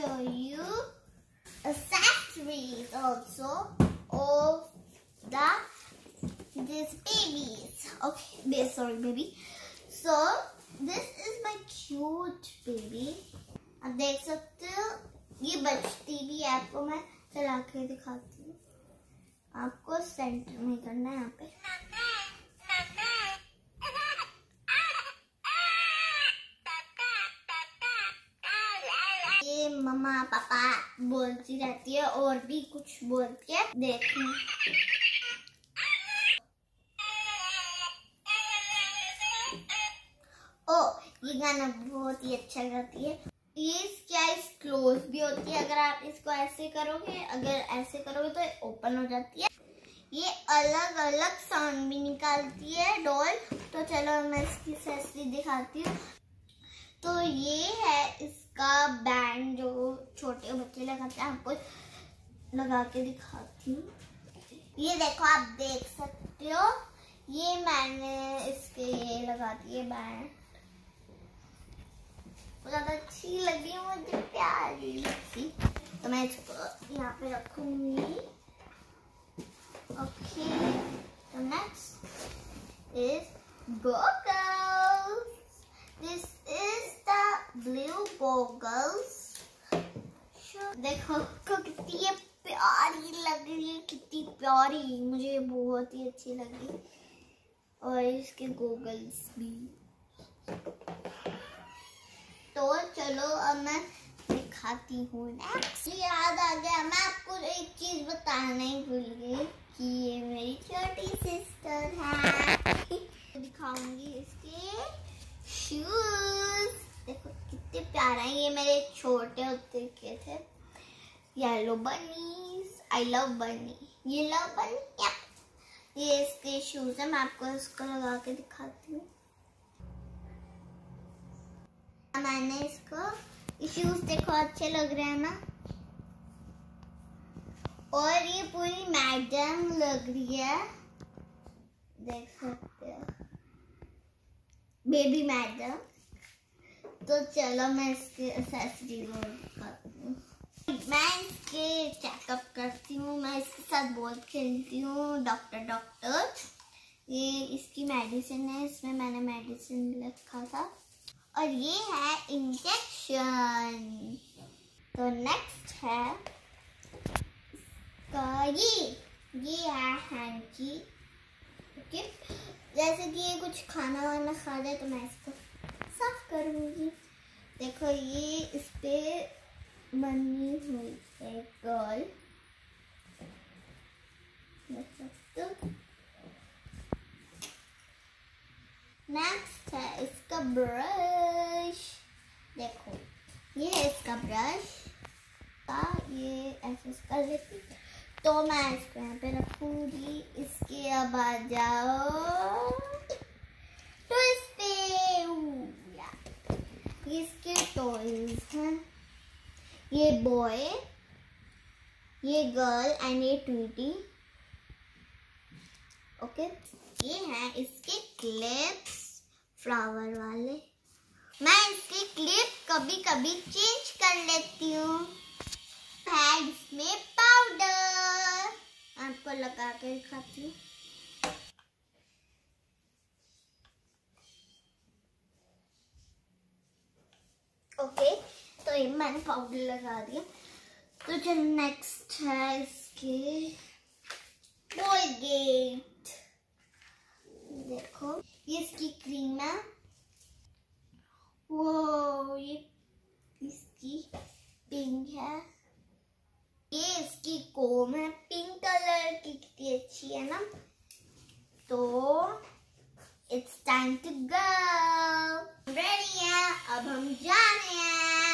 show you accessories also of these babies. Okay, sorry baby. So this is my cute baby. आप देख सकते हो ये बचती भी है, आपको मैं चला के दिखाती हूँ। आपको सेंटर में करना है यहाँ पे। ये मम्मा पापा बोलती रहती है और भी कुछ बोलती है, देखना। ये गाना बहुत ही अच्छा गाती है। ये इसकी आईज क्लोज भी होती है, अगर आप इसको ऐसे करोगे, तो ओपन हो जाती है। ये अलग अलग साउंड भी निकालती है डॉल। तो चलो मैं इसकी एक्सेसरी दिखाती हूँ। तो ये है इसका बैंड जो छोटे बच्चे लगाते हैं, आपको लगा के दिखाती हूँ। ये देखो, आप देख सकते हो ये मैंने इसके ये लगाती है बैंड, ज़्यादा अच्छी लगी मुझे, प्यारी लगी। तो मैं इसको यहाँ पे रखूंगी। ओके, तो next is goggles. This is the blue goggles. देखो कितनी ये प्यारी लग रही है, कितनी प्यारी, मुझे बहुत ही अच्छी लगी। और इसके goggles भी। तो चलो अब मैं दिखाती हूँ नेक्स्ट। याद आ गया, मैं आपको एक चीज बताना ही भूल गई कि ये मेरी छोटी सिस्टर है। दिखाऊंगी इसके शूज। देखो कितने प्यारे हैं, ये मेरे छोटे होते के थे। येलो बनीज, आई लव बनी, ये लव बनी या। ये इसके शूज है, मैं आपको इसको लगा के दिखाती हूँ। मैंने इसको शूज देखो अच्छे लग रहे हैं ना। और ये पूरी मैडम लग रही है, देख सकते हो, बेबी मैडम। तो चलो मैं इसके एक्सेसरी दिखाती हूँ। मैं इसके चेकअप करती हूँ, मैं इसके साथ बहुत खेलती हूँ। डॉक्टर ये इसकी मेडिसिन है, इसमें मैंने मेडिसिन लिखा था। और ये है इंजेक्शन। तो नेक्स्ट है इसका ये है हैंकी। ओके, जैसे कि ये कुछ खाना वाना खा जाए तो मैं इसको साफ करूँगी। देखो ये इस पर बनी हुई है गर्ल, देख सकते हो। नेक्स्ट है इसका ब्रश। देखो ये है इसका ब्रश का, ये ऐसे कर लेती है। तो मैं इसको यहाँ पे रखूंगी। इसके अब आ जाओ टॉयज पे। ये इसके टॉयज हैं, ये बॉय, ये गर्ल एंड ये ट्वीटी। ओके, ये है इसके क्लिप्स, फ्लावर वाले। मैं इसके क्लिप कभी कभी चेंज कर लेती हूँ। पैड्स में पाउडर आपको लगा के दिखाती हूँ। ओके, तो ये मैंने पाउडर लगा दिया। तो जो नेक्स्ट है इसके कोलगेट। देखो ये इसकी क्रीम है। वो ये इसकी पिंक है। ये इसकी कोम है, पिंक कलर की, कितनी अच्छी है ना। तो it's time to go, ready है, अब हम जा रहे हैं।